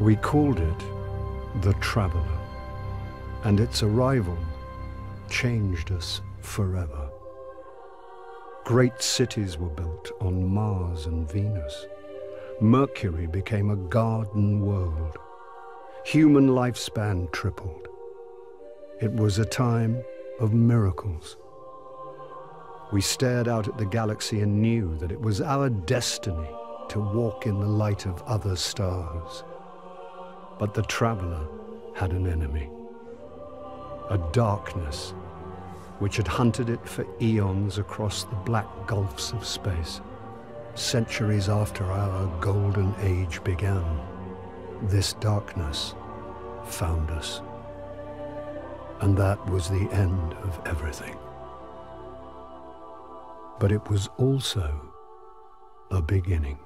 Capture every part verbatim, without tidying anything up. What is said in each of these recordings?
We called it the Traveler, and its arrival changed us forever. Great cities were built on Mars and Venus. Mercury became a garden world. Human lifespan tripled. It was a time of miracles. We stared out at the galaxy and knew that it was our destiny to walk in the light of other stars. But the Traveler had an enemy, a darkness which had hunted it for eons across the black gulfs of space, centuries after our golden age began. This darkness found us, and that was the end of everything. But it was also a beginning.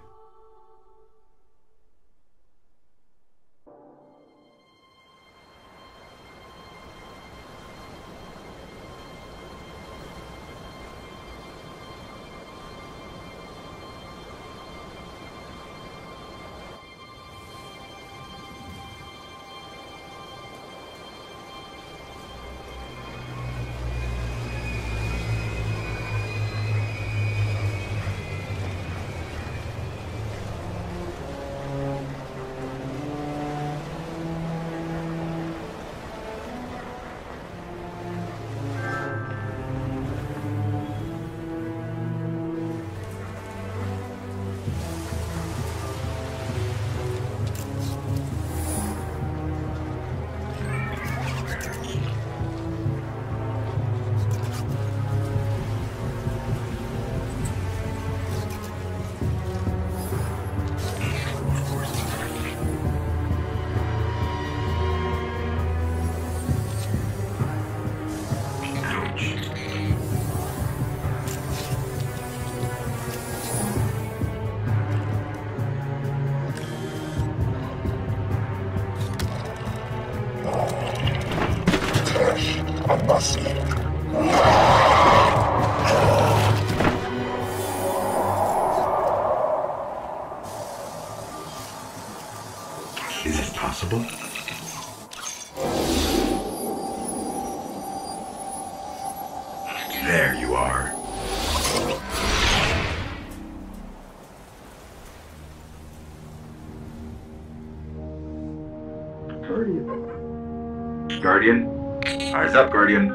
Guardian? Eyes up, Guardian.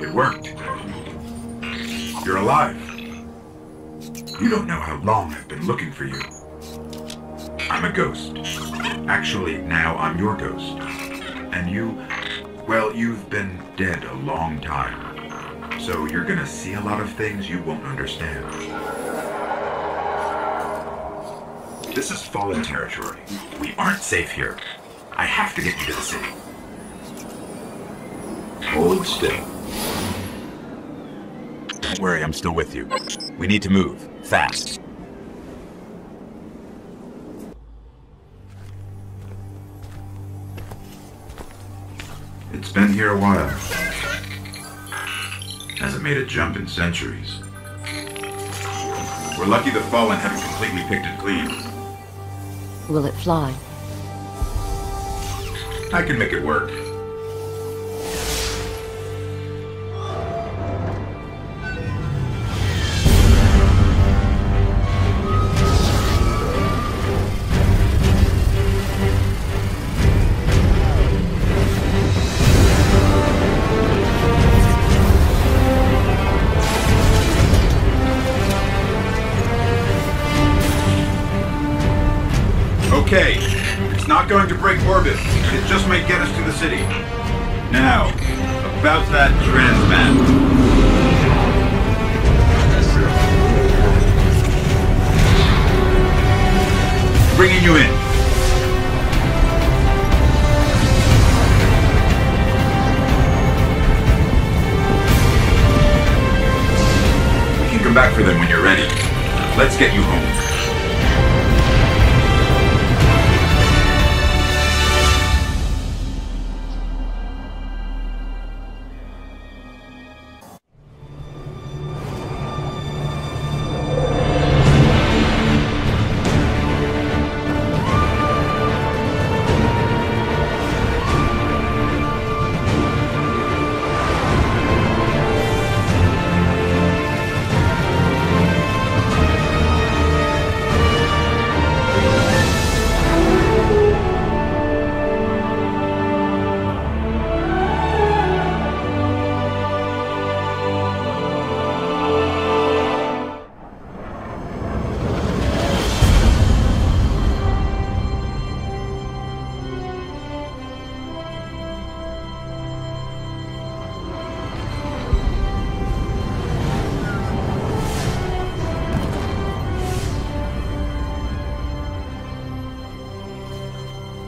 It worked. You're alive. You don't know how long I've been looking for you. I'm a ghost. Actually, now I'm your ghost. And you Well, you've been dead a long time, so you're gonna see a lot of things you won't understand. This is Fallen territory. We aren't safe here. I have to get you to the city. Hold still. Don't worry, I'm still with you. We need to move. Fast. It's been here a while. Hasn't made a jump in centuries. We're lucky the Fallen haven't completely picked it clean. Will it fly? I can make it work. Okay, it's not going to break orbit. It just may get us to the city. Now, about that transmand. Bringing you in. You can come back for them when you're ready. Let's get you home.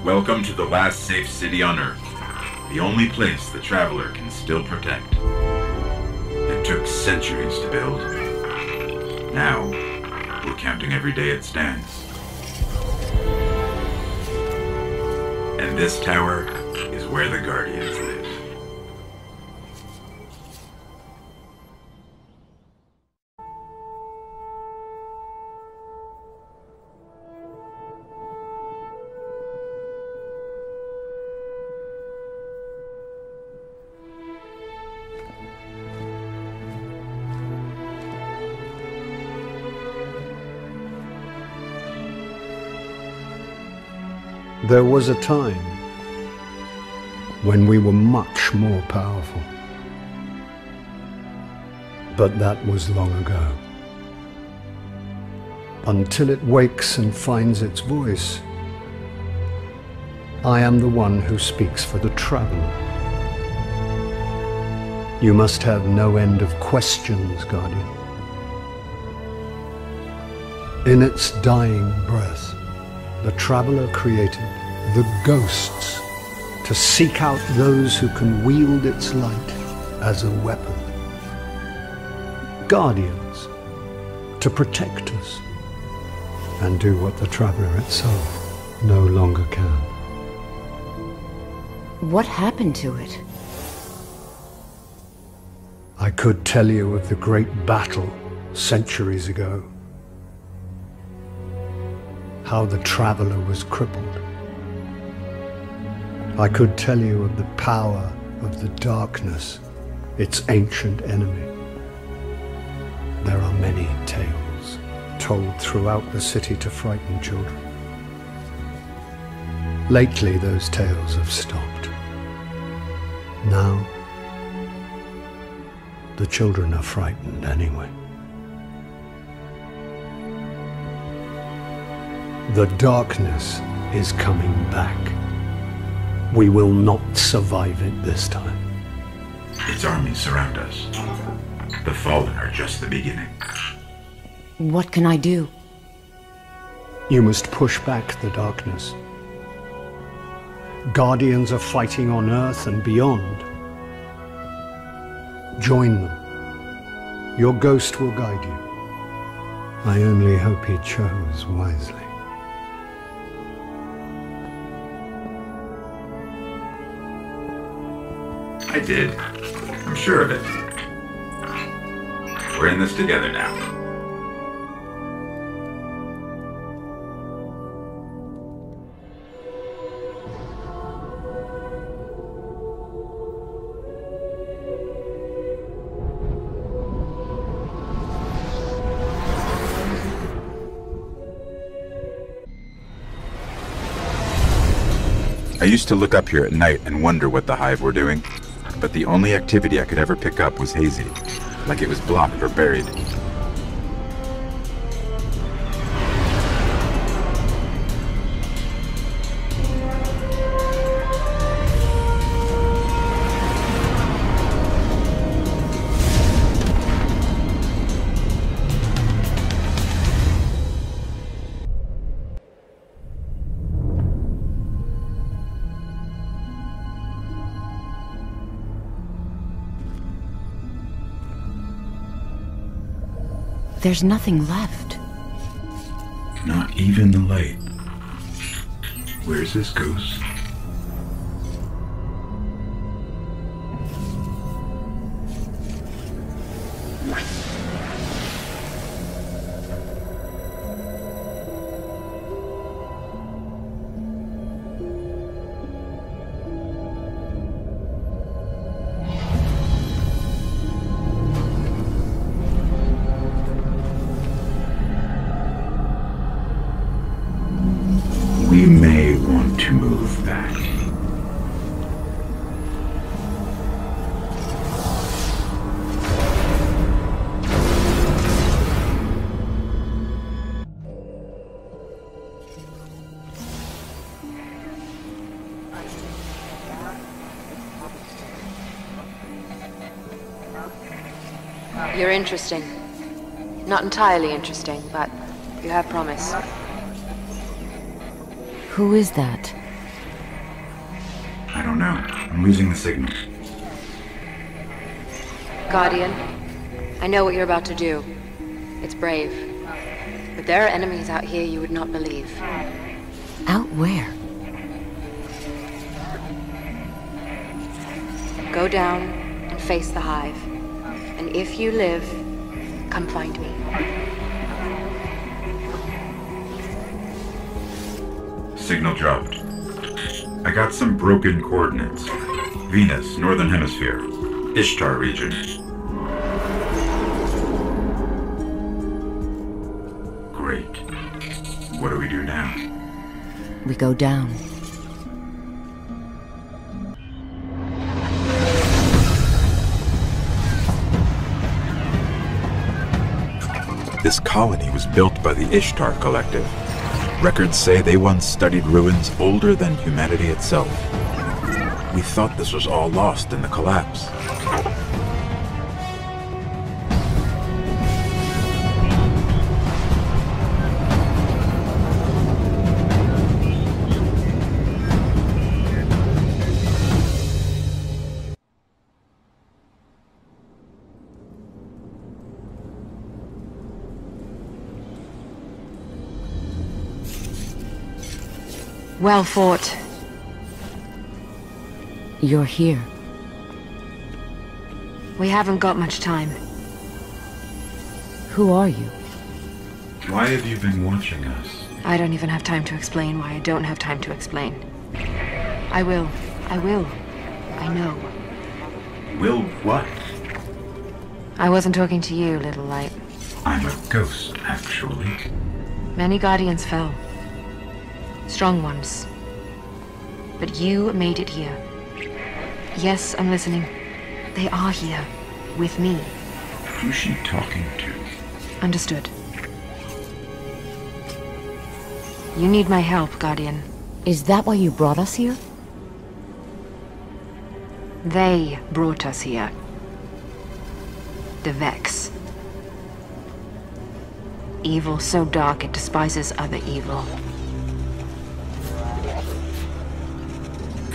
Welcome to the last safe city on Earth, the only place the Traveler can still protect. It took centuries to build. Now, we're counting every day it stands. And this tower is where the Guardians live. There was a time when we were much more powerful, but that was long ago. Until it wakes and finds its voice, I am the one who speaks for the Traveler. You must have no end of questions, Guardian. In its dying breath, the Traveler created the ghosts to seek out those who can wield its light as a weapon. Guardians to protect us and do what the Traveler itself no longer can. What happened to it? I could tell you of the great battle centuries ago. How the Traveler was crippled. I could tell you of the power of the darkness, its ancient enemy. There are many tales told throughout the city to frighten children. Lately, those tales have stopped. Now, the children are frightened anyway. The darkness is coming back. We will not survive it this time. Its armies surround us. The Fallen are just the beginning. What can I do? You must push back the darkness. Guardians are fighting on Earth and beyond. Join them. Your ghost will guide you. I only hope he chose wisely. I did. I'm sure of it. We're in this together now. I used to look up here at night and wonder what the Hive were doing. But the only activity I could ever pick up was hazy, like it was blocked or buried. There's nothing left. Not even the light. Where's this ghost? You're interesting. Not entirely interesting, but you have promise. Who is that? I don't know. I'm losing the signal. Guardian, I know what you're about to do. It's brave. But there are enemies out here you would not believe. Out where? Go down and face the Hive. And if you live, come find me. Signal dropped. I got some broken coordinates. Venus, Northern Hemisphere. Ishtar region. Great. What do we do now? We go down. This colony was built by the Ishtar Collective. Records say they once studied ruins older than humanity itself. We thought this was all lost in the collapse. Well fought. You're here. We haven't got much time. Who are you? Why have you been watching us? I don't even have time to explain why I don't have time to explain. I will. I will. I know. Will what? I wasn't talking to you, little light. I'm a ghost, actually. Many guardians fell. Strong ones. But you made it here. Yes, I'm listening. They are here. With me. Who's she talking to? Understood. You need my help, Guardian. Is that why you brought us here? They brought us here. The Vex. Evil so dark it despises other evil.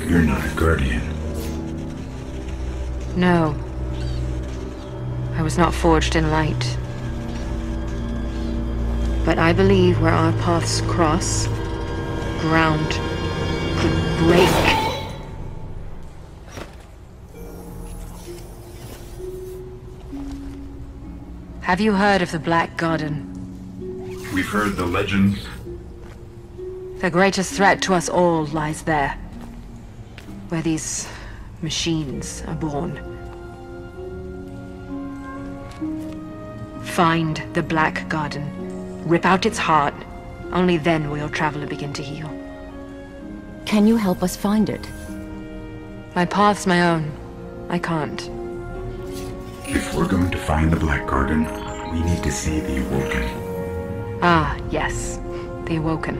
You're not a guardian. No. I was not forged in light. But I believe where our paths cross, ground could break. Have you heard of the Black Garden? We've heard the legends. The greatest threat to us all lies there, where these machines are born. Find the Black Garden, rip out its heart, only then will your traveler begin to heal. Can you help us find it? My path's my own. I can't. If we're going to find the Black Garden, we need to see the Awoken. Ah, yes. The Awoken.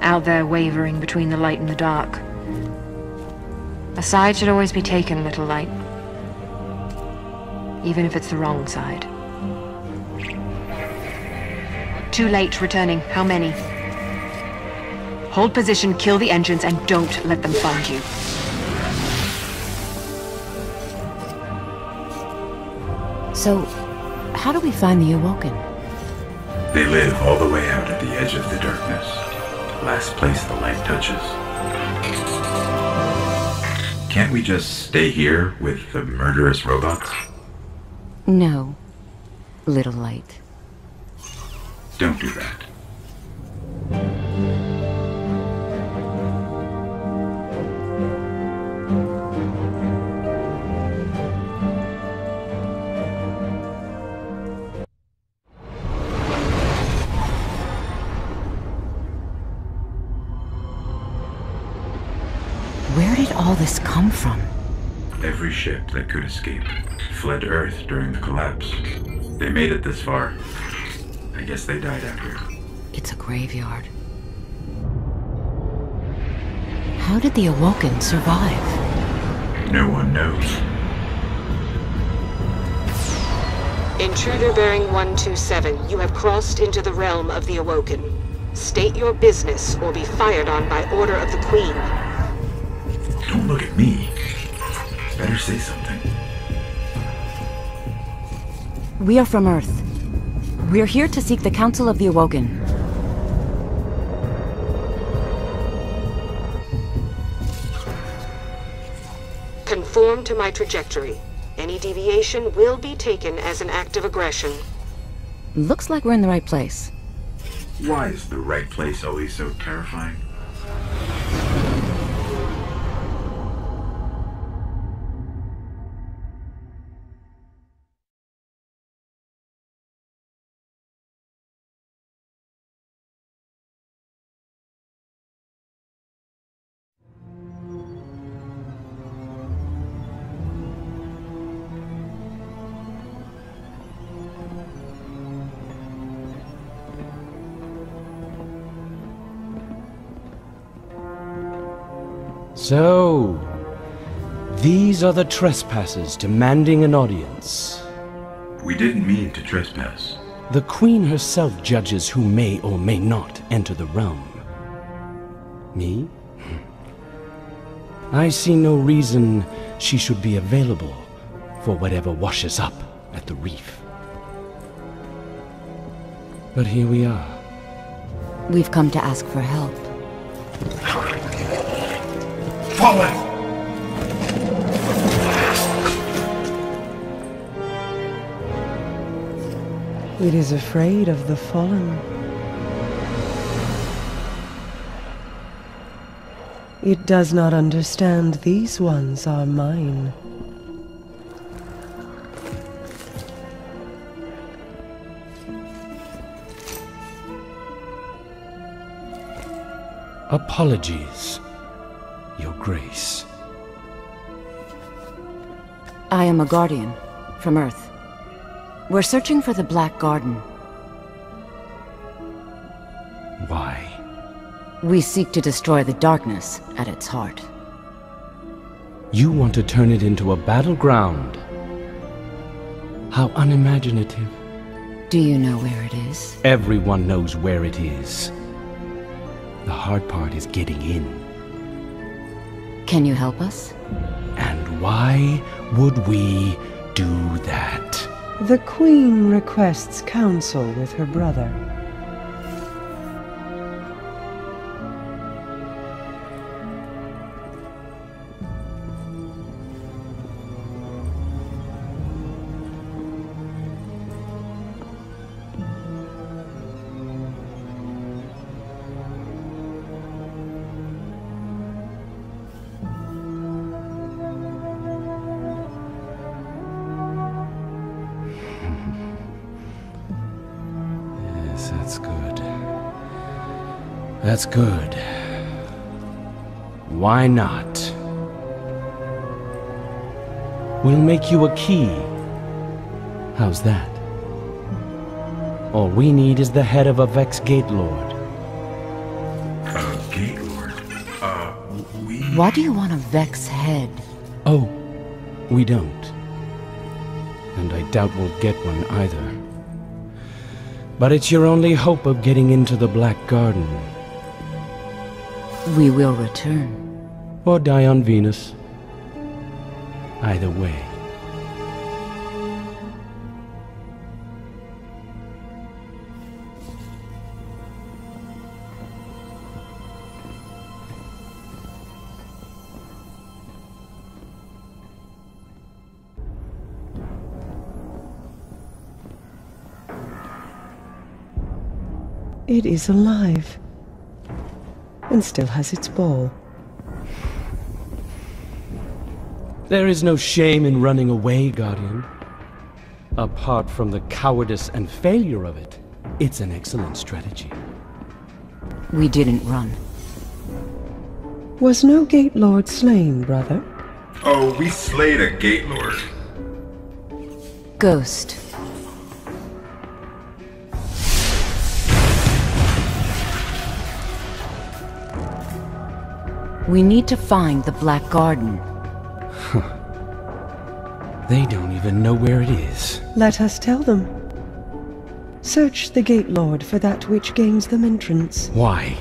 Out there wavering between the light and the dark. A side should always be taken, little light. Even if it's the wrong side. Too late returning. How many? Hold position, kill the engines, and don't let them find you. So, how do we find the Awoken? They live all the way out at the edge of the darkness. The last place the light touches. Can't we just stay here with the murderous robots? No, little light. Don't do that. This come from? Every ship that could escape fled Earth during the collapse. They made it this far. I guess they died out here. It's a graveyard. How did the Awoken survive? No one knows. Intruder bearing one two seven, you have crossed into the realm of the Awoken. State your business or be fired on by order of the Queen. Don't look at me. Better say something. We are from Earth. We're here to seek the Council of the Awoken. Conform to my trajectory. Any deviation will be taken as an act of aggression. Looks like we're in the right place. Why is the right place always so terrifying? So, these are the trespassers demanding an audience. We didn't mean to trespass. The Queen herself judges who may or may not enter the realm. Me? I see no reason she should be available for whatever washes up at the reef. But here we are. We've come to ask for help. Fallen! It is afraid of the Fallen. It does not understand these ones are mine. Apologies, Your Grace. I am a guardian from Earth. We're searching for the Black Garden. Why? We seek to destroy the darkness at its heart. You want to turn it into a battleground. How unimaginative. Do you know where it is? Everyone knows where it is. The hard part is getting in. Can you help us? And why would we do that? The Queen requests counsel with her brother. That's good. Why not? We'll make you a key. How's that? All we need is the head of a Vex Gate Lord. Uh, Gate Lord? Uh, we... Why do you want a Vex head? Oh, we don't. And I doubt we'll get one either. But it's your only hope of getting into the Black Garden. We will return. Or die on Venus. Either way. It is alive. And still has its ball. There is no shame in running away, Guardian. Apart from the cowardice and failure of it, it's an excellent strategy. We didn't run. Was no Gate Lord slain, brother? Oh, we slayed a Gate Lord. Ghost. We need to find the Black Garden. Huh. They don't even know where it is. Let us tell them. Search the Gate Lord for that which gains them entrance. Why?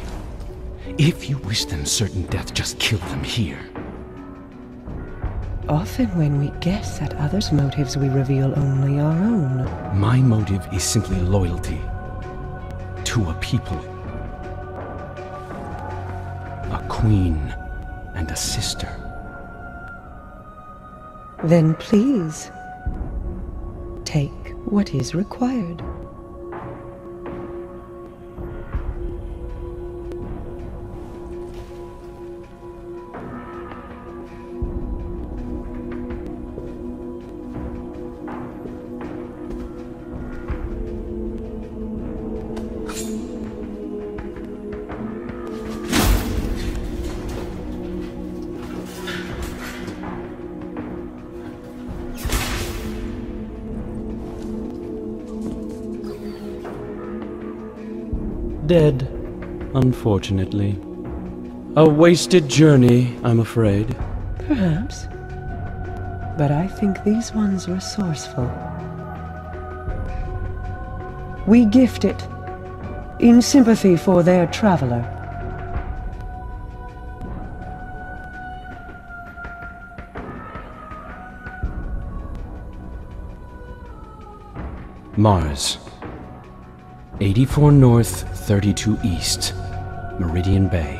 If you wish them certain death, just kill them here. Often when we guess at others' motives, we reveal only our own. My motive is simply loyalty. To a people. A queen and a sister. Then please, take what is required. Dead, unfortunately. A wasted journey, I'm afraid. Perhaps. But I think these ones were resourceful. We gift it, in sympathy for their traveler. Mars. eighty-four North, thirty-two East, Meridian Bay.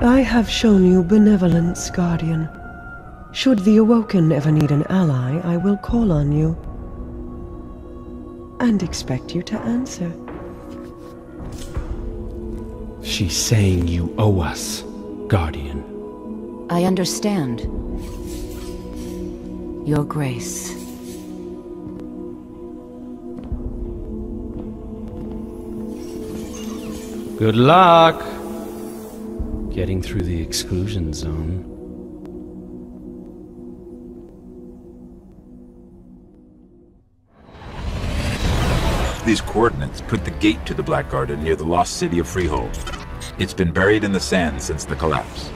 I have shown you benevolence, Guardian. Should the Awoken ever need an ally, I will call on you. And expect you to answer. She's saying you owe us, Guardian. I understand. Your grace. Good luck getting through the exclusion zone. these coordinates put the gate to the Black Garden near the lost city of Freehold. It's been buried in the sand since the collapse.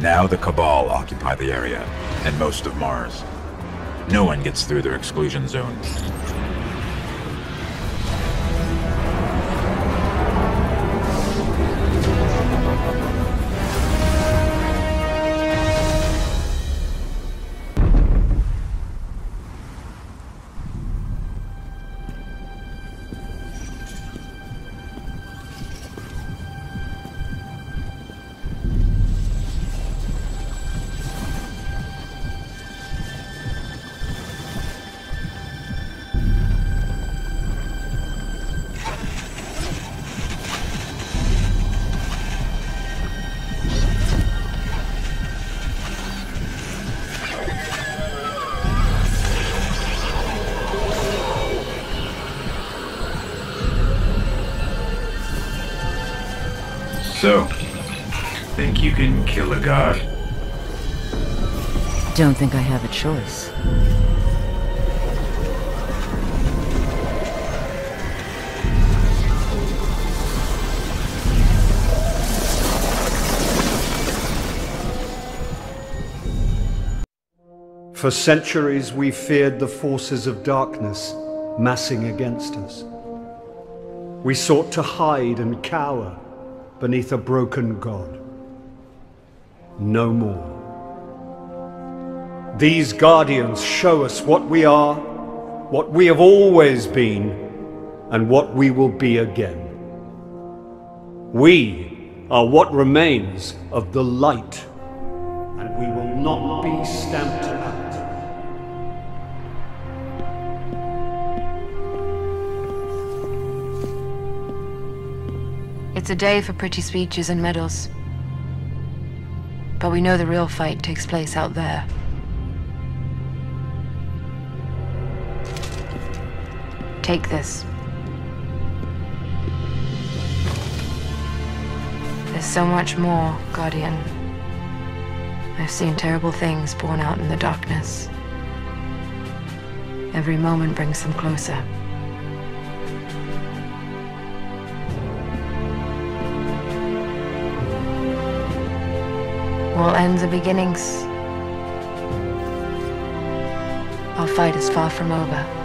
Now the Cabal occupy the area, and most of Mars. No one gets through their exclusion zone. So, think you can kill a god? Don't think I have a choice. For centuries, we feared the forces of darkness massing against us. We sought to hide and cower beneath a broken god. No more. These guardians show us what we are, what we have always been, and what we will be again. We are what remains of the light, and we will not be stamped out. It's a day for pretty speeches and medals. But we know the real fight takes place out there. Take this. There's so much more, Guardian. I've seen terrible things born out in the darkness. Every moment brings them closer. All ends are beginnings. Our fight is far from over.